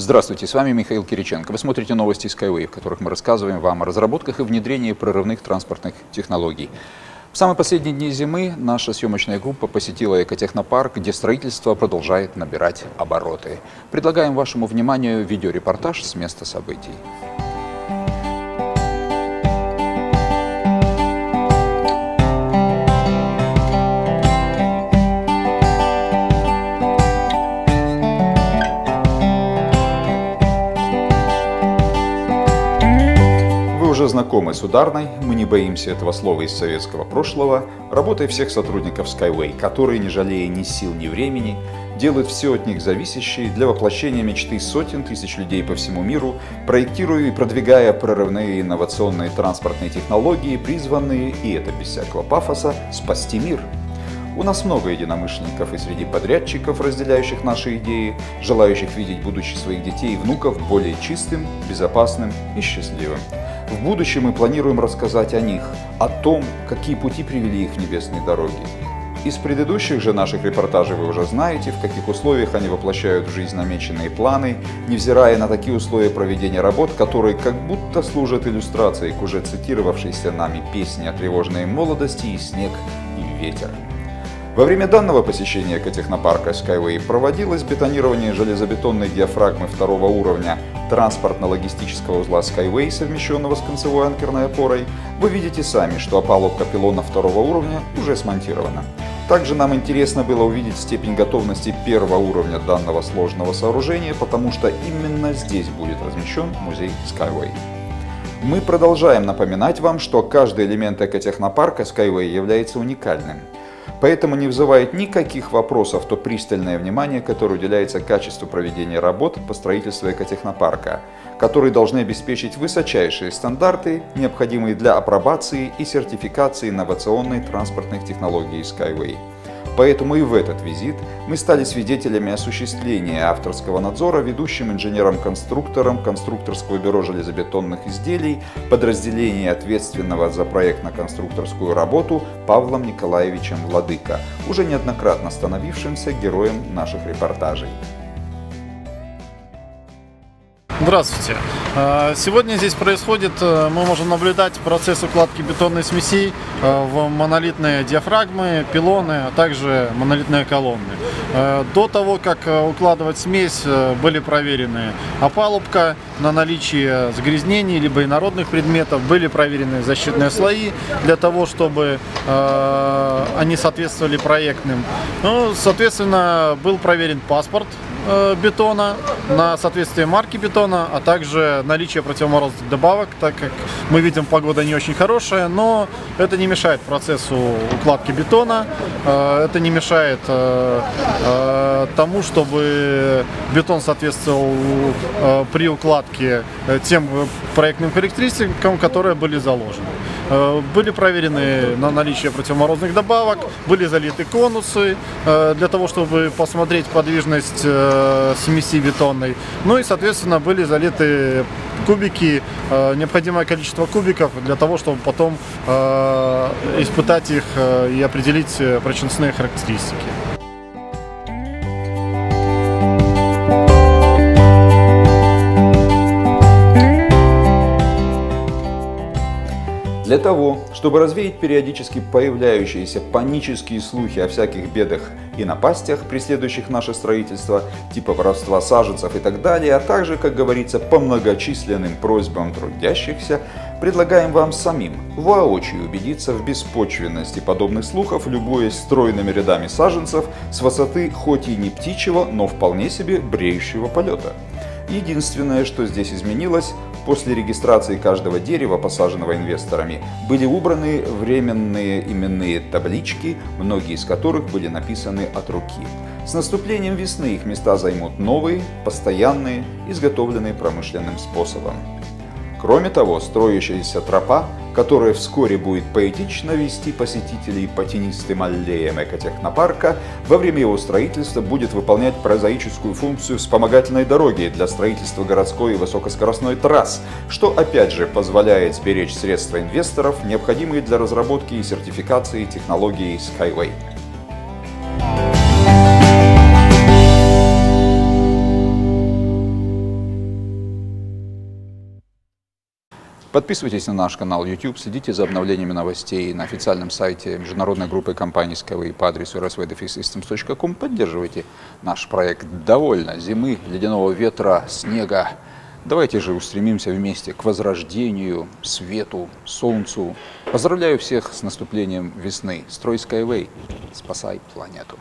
Здравствуйте, с вами Михаил Кириченко. Вы смотрите новости Skyway, в которых мы рассказываем вам о разработках и внедрении прорывных транспортных технологий. В самые последние дни зимы наша съемочная группа посетила Экотехнопарк, где строительство продолжает набирать обороты. Предлагаем вашему вниманию видеорепортаж с места событий. Знакомы с ударной, мы не боимся этого слова из советского прошлого, работой всех сотрудников Skyway, которые, не жалея ни сил, ни времени, делают все от них зависящее для воплощения мечты сотен тысяч людей по всему миру, проектируя и продвигая прорывные инновационные транспортные технологии, призванные, и это без всякого пафоса, спасти мир. У нас много единомышленников и среди подрядчиков, разделяющих наши идеи, желающих видеть будущее своих детей и внуков более чистым, безопасным и счастливым. В будущем мы планируем рассказать о них, о том, какие пути привели их в небесные дороги. Из предыдущих же наших репортажей вы уже знаете, в каких условиях они воплощают в жизнь намеченные планы, невзирая на такие условия проведения работ, которые как будто служат иллюстрацией к уже цитировавшейся нами песне о тревожной молодости и снег, и ветер. Во время данного посещения экотехнопарка Skyway проводилось бетонирование железобетонной диафрагмы второго уровня транспортно-логистического узла Skyway, совмещенного с концевой анкерной опорой. Вы видите сами, что опалубка пилона второго уровня уже смонтирована. Также нам интересно было увидеть степень готовности первого уровня данного сложного сооружения, потому что именно здесь будет размещен музей Skyway. Мы продолжаем напоминать вам, что каждый элемент экотехнопарка Skyway является уникальным. Поэтому не вызывает никаких вопросов то пристальное внимание, которое уделяется качеству проведения работ по строительству экотехнопарка, которые должны обеспечить высочайшие стандарты, необходимые для апробации и сертификации инновационной транспортных технологий Skyway. Поэтому и в этот визит мы стали свидетелями осуществления авторского надзора ведущим инженером-конструктором Конструкторского бюро железобетонных изделий, подразделения ответственного за проектно-конструкторскую работу Павлом Николаевичем Владыко, уже неоднократно становившимся героем наших репортажей. Здравствуйте! Сегодня здесь происходит, мы можем наблюдать процесс укладки бетонной смеси в монолитные диафрагмы, пилоны, а также монолитные колонны. До того, как укладывать смесь, были проверены опалубка на наличие загрязнений, либо инородных предметов, были проверены защитные слои для того, чтобы они соответствовали проектным. Ну, соответственно, был проверен паспорт бетона на соответствие марки бетона, а также наличие противоморозных добавок, так как мы видим, погода не очень хорошая, но это не мешает процессу укладки бетона, это не мешает тому, чтобы бетон соответствовал при укладке тем проектным характеристикам, которые были заложены. Были проверены на наличие противоморозных добавок, были залиты конусы для того, чтобы посмотреть подвижность смеси бетонной. Ну и, соответственно, были залиты кубики, необходимое количество кубиков для того, чтобы потом испытать их и определить прочностные характеристики. Для того, чтобы развеять периодически появляющиеся панические слухи о всяких бедах и напастях, преследующих наше строительство, типа воровства саженцев и так далее, а также, как говорится, по многочисленным просьбам трудящихся, предлагаем вам самим воочию убедиться в беспочвенности подобных слухов, любуясь стройными рядами саженцев с высоты хоть и не птичьего, но вполне себе бреющего полета. Единственное, что здесь изменилось, после регистрации каждого дерева, посаженного инвесторами, были убраны временные именные таблички, многие из которых были написаны от руки. С наступлением весны их места займут новые, постоянные, изготовленные промышленным способом. Кроме того, строящаяся тропа, которая вскоре будет поэтично вести посетителей по тенистым аллеям экотехнопарка, во время его строительства будет выполнять прозаическую функцию вспомогательной дороги для строительства городской и высокоскоростной трасс, что опять же позволяет сберечь средства инвесторов, необходимые для разработки и сертификации технологии Skyway. Подписывайтесь на наш канал YouTube, следите за обновлениями новостей на официальном сайте международной группы компаний «Skyway» по адресу rswsystems.com. Поддерживайте наш проект. Довольно зимы, ледяного ветра, снега. Давайте же устремимся вместе к возрождению, свету, солнцу. Поздравляю всех с наступлением весны. Строй Skyway, спасай планету.